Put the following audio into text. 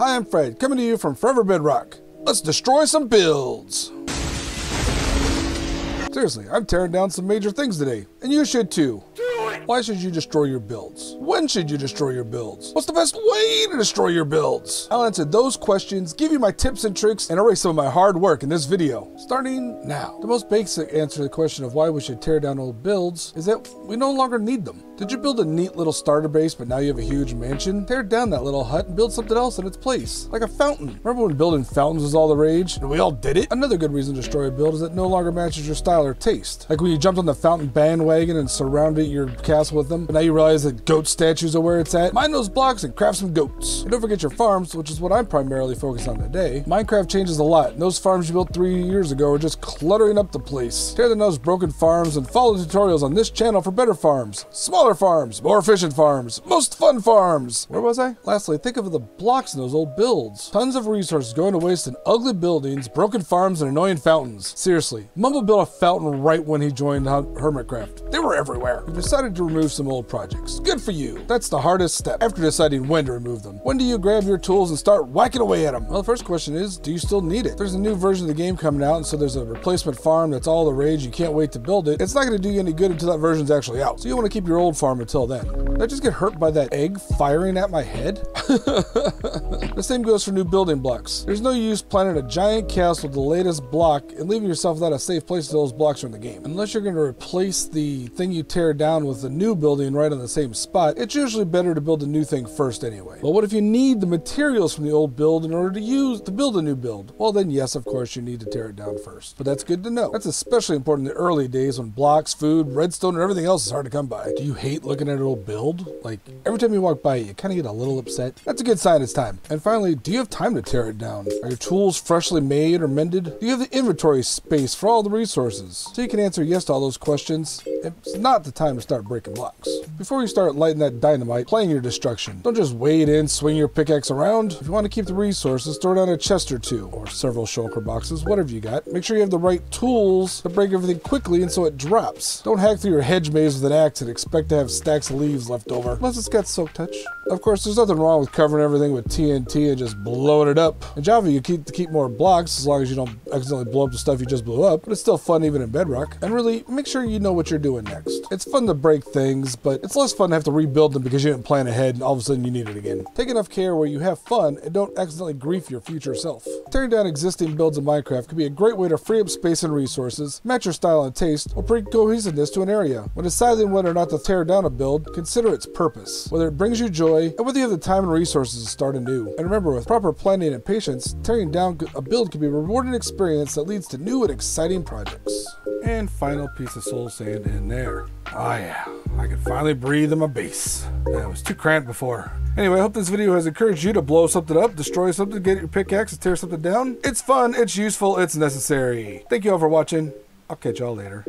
Hi, I'm Fred, coming to you from Forever Bedrock. Let's destroy some builds. Seriously, I'm tearing down some major things today, and you should too. Why should you destroy your builds? When should you destroy your builds? What's the best way to destroy your builds? I'll answer those questions, give you my tips and tricks, and erase some of my hard work in this video, starting now. The most basic answer to the question of why we should tear down old builds is that we no longer need them. Did you build a neat little starter base, but now you have a huge mansion? Tear down that little hut and build something else in its place, like a fountain. Remember when building fountains was all the rage and we all did it? Another good reason to destroy a build is that it no longer matches your style or taste. Like when you jumped on the fountain bandwagon and surrounded your castle with them, but now you realize that goat statues are where it's at. Mine those blocks and craft some goats. And don't forget your farms, which is what I'm primarily focused on today. Minecraft changes a lot, and those farms you built 3 years ago are just cluttering up the place. Tear down those broken farms and follow the tutorials on this channel for better farms, smaller farms, more efficient farms, most fun farms. Where was I? Lastly, think of the blocks in those old builds. Tons of resources going to waste in ugly buildings, broken farms, and annoying fountains. Seriously, Mumbo built a fountain right when he joined Hermitcraft. They were everywhere. We've decided to remove some old projects. Good for you. That's the hardest step after deciding when to remove them. When do you grab your tools and start whacking away at them? Well, the first question is, do you still need it? There's a new version of the game coming out, and so there's a replacement farm that's all the rage. You can't wait to build it. It's not going to do you any good until that version's actually out. So you want to keep your old farm until then. Did I just get hurt by that egg firing at my head? The same goes for new building blocks. There's no use planning a giant castle with the latest block and leaving yourself without a safe place to those blocks are in the game. Unless you're going to replace the thing you tear down with a new building right on the same spot, it's usually better to build a new thing first anyway. But what if you need the materials from the old build in order to build a new build? Well then yes, of course you need to tear it down first. But that's good to know. That's especially important in the early days when blocks, food, redstone, and everything else is hard to come by. Do you hate looking at an old build? Like, every time you walk by it, you kind of get a little upset. That's a good sign it's time. And finally, do you have time to tear it down? Are your tools freshly made or mended? Do you have the inventory space for all the resources? So you can answer yes to all those questions. It's not the time to start breaking blocks. Before you start lighting that dynamite, plan your destruction. Don't just wade in, swing your pickaxe around. If you want to keep the resources, store it on a chest or two, or several shulker boxes, whatever you got. Make sure you have the right tools to break everything quickly and so it drops. Don't hack through your hedge maze with an axe and expect to have stacks of leaves left over, unless it's got silk touch. Of course, there's nothing wrong with covering everything with TNT and just blowing it up. In Java, you keep more blocks as long as you don't accidentally blow up the stuff you just blew up, but it's still fun even in Bedrock. And really, make sure you know what you're doing next. It's fun to break things, but it's less fun to have to rebuild them because you didn't plan ahead and all of a sudden you need it again. Take enough care where you have fun and don't accidentally grief your future self. Tearing down existing builds in Minecraft can be a great way to free up space and resources, match your style and taste, or bring cohesiveness to an area. When deciding whether or not to tear down a build, consider its purpose, whether it brings you joy, and whether you have the time and resources to start anew. And remember, with proper planning and patience, tearing down a build can be a rewarding experience that leads to new and exciting projects. And final piece of soul sand in there. Oh yeah, I can finally breathe in my base. I was too cramped before. Anyway, I hope this video has encouraged you to blow something up, destroy something, get your pickaxe, and tear something down. It's fun, it's useful, it's necessary. Thank you all for watching. I'll catch y'all later.